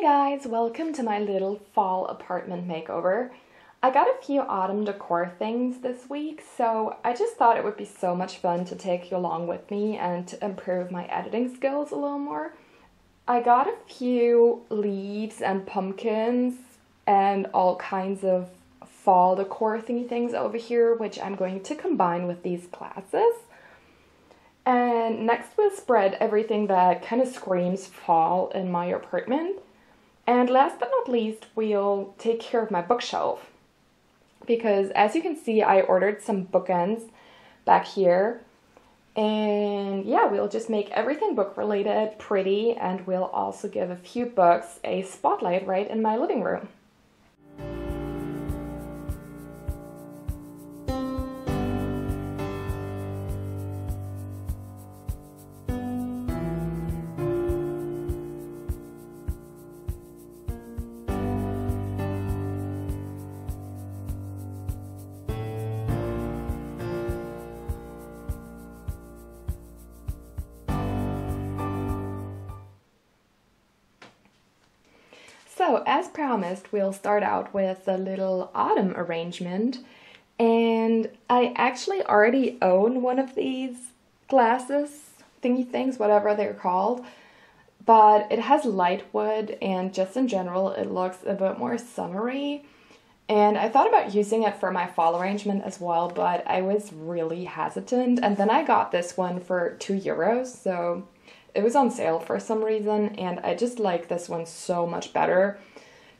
Hey guys, welcome to my little fall apartment makeover. I got a few autumn decor things this week, so I just thought it would be so much fun to take you along with me and to improve my editing skills a little more. I got a few leaves and pumpkins and all kinds of fall decor thingy things over here, which I'm going to combine with these glasses. And next we'll spread everything that kind of screams fall in my apartment. And last but not least, we'll take care of my bookshelf, because as you can see, I ordered some bookends back here, and yeah, we'll just make everything book related pretty, and we'll also give a few books a spotlight right in my living room. So, as promised, we'll start out with a little autumn arrangement, and I actually already own one of these glasses, thingy things, whatever they're called, but it has light wood and just in general it looks a bit more summery, and I thought about using it for my fall arrangement as well, but I was really hesitant, and then I got this one for €2, so it was on sale for some reason, and I just like this one so much better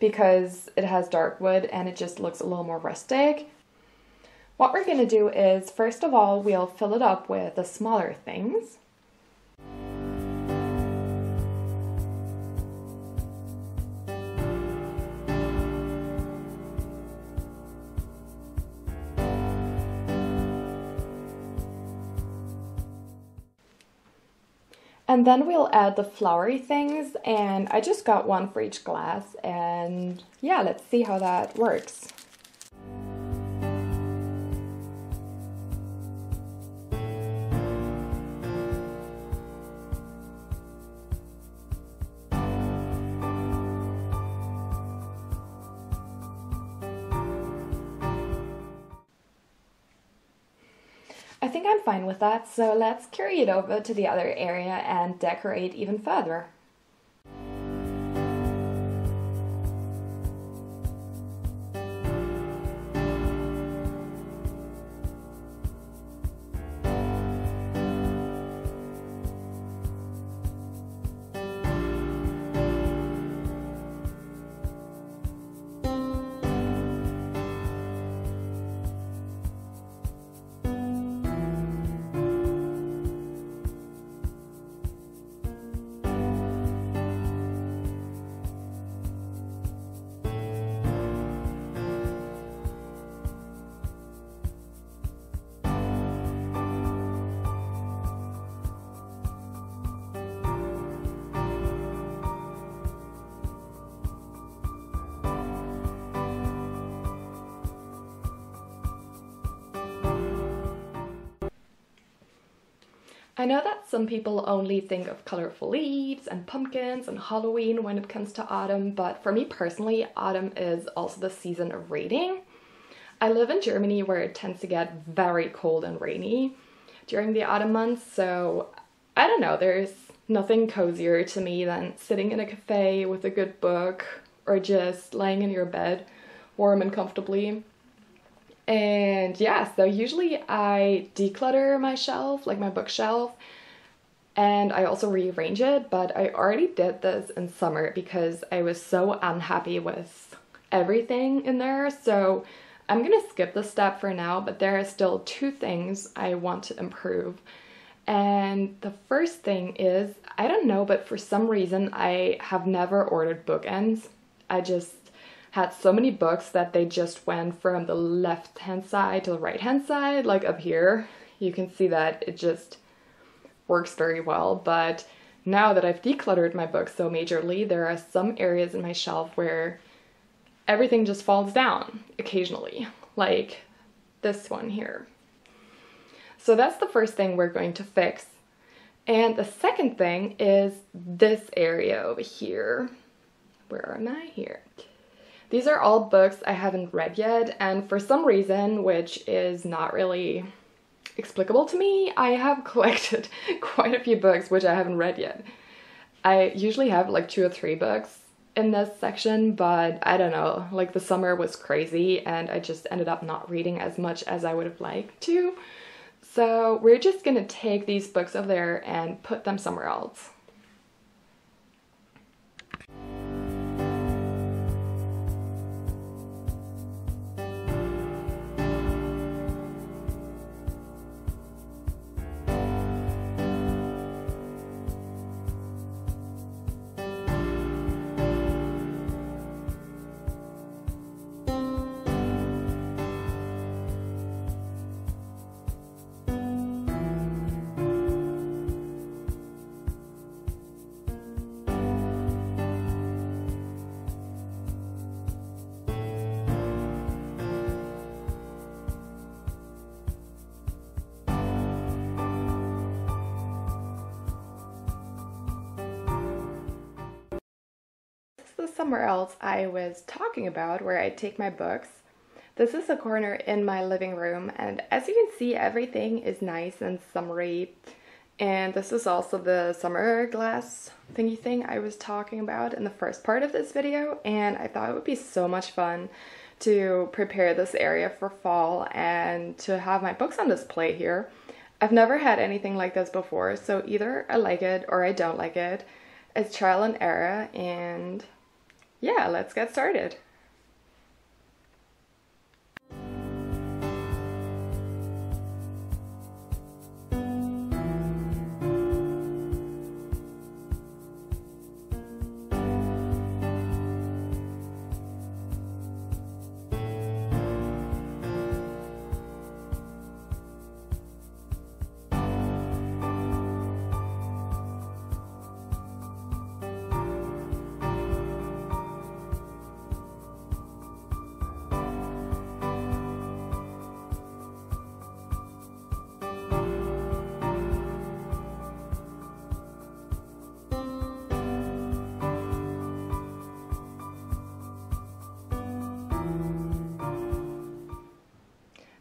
because it has dark wood and it just looks a little more rustic. What we're going to do is, first of all, we'll fill it up with the smaller things. And then we'll add the flowery things, and I just got one for each glass, and yeah, let's see how that works. I think I'm fine with that, so let's carry it over to the other area and decorate even further. I know that some people only think of colorful leaves and pumpkins and Halloween when it comes to autumn, but for me personally, autumn is also the season of reading. I live in Germany, where it tends to get very cold and rainy during the autumn months, so I don't know, there's nothing cozier to me than sitting in a cafe with a good book or just lying in your bed warm and comfortably. And yeah, so usually I declutter my shelf, like my bookshelf, and I also rearrange it, but I already did this in summer because I was so unhappy with everything in there, so I'm gonna skip this step for now, but there are still two things I want to improve. And the first thing is, I don't know, but for some reason I have never ordered bookends. I just had so many books that they just went from the left hand side to the right hand side, like up here. You can see that it just works very well, but now that I've decluttered my books so majorly, there are some areas in my shelf where everything just falls down occasionally, like this one here. So that's the first thing we're going to fix. And the second thing is this area over here, where am I here? These are all books I haven't read yet, and for some reason, which is not really explicable to me, I have collected quite a few books which I haven't read yet. I usually have like 2 or 3 books in this section, but I don't know, like the summer was crazy and I just ended up not reading as much as I would have liked to. So we're just gonna take these books over there and put them somewhere else. Somewhere else I was talking about where I take my books. This is a corner in my living room, and as you can see, everything is nice and summery. And this is also the summer glass thingy thing I was talking about in the first part of this video, and I thought it would be so much fun to prepare this area for fall and to have my books on display here. I've never had anything like this before, so either I like it or I don't like it. It's trial and error, and yeah, let's get started.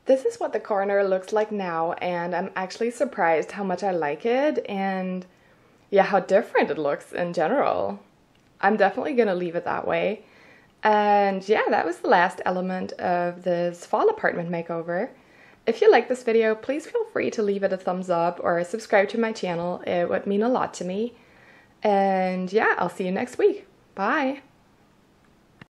This is what the corner looks like now, and I'm actually surprised how much I like it and yeah, how different it looks in general. I'm definitely gonna leave it that way. And yeah, that was the last element of this fall apartment makeover. If you like this video, please feel free to leave it a thumbs up or subscribe to my channel. It would mean a lot to me. And yeah, I'll see you next week. Bye!